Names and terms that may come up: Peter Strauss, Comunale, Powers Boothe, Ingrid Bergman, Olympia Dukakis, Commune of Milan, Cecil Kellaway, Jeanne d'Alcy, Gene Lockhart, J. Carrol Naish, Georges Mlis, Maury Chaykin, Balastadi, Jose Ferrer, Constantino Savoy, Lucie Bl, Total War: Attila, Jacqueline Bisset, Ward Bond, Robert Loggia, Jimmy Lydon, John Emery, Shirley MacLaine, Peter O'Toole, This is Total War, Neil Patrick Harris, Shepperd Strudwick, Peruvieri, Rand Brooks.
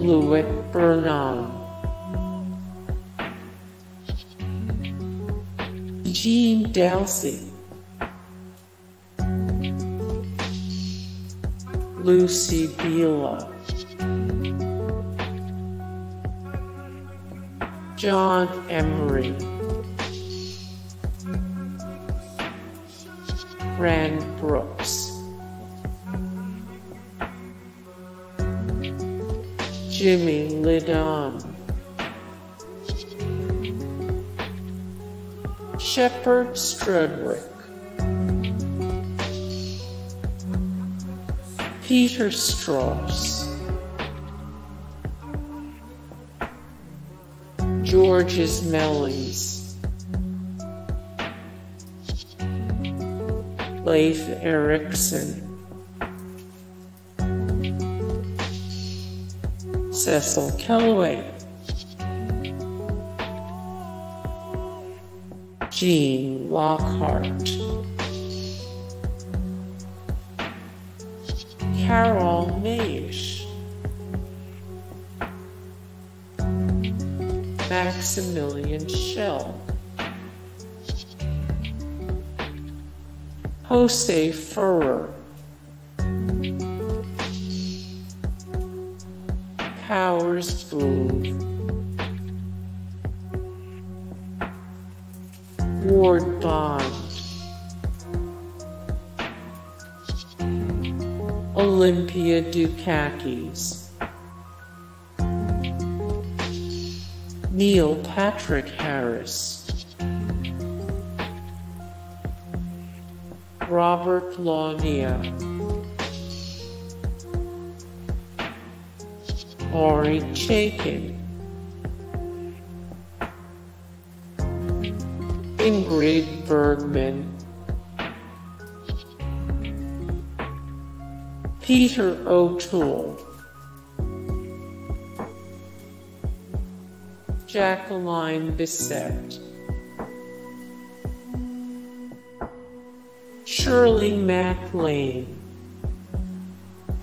Bleuette Bernon. Jeanne d'Alcy, Lucie Bl, John Emery, Rand Brooks, Jimmy Lydon, Shepperd Strudwick, Peter Strauss, Georges Mlis, Leif Erickson, Cecil Kellaway, Gene Lockhart, J. Carrol Naish, Maximilian Schell, Jose Ferrer, Powers Boothe, Ward Bond, Olympia Dukakis, Neil Patrick Harris, Robert Loggia, Maury Chaykin, Ingrid Bergman, Peter O'Toole, Jacqueline Bisset, Shirley MacLaine.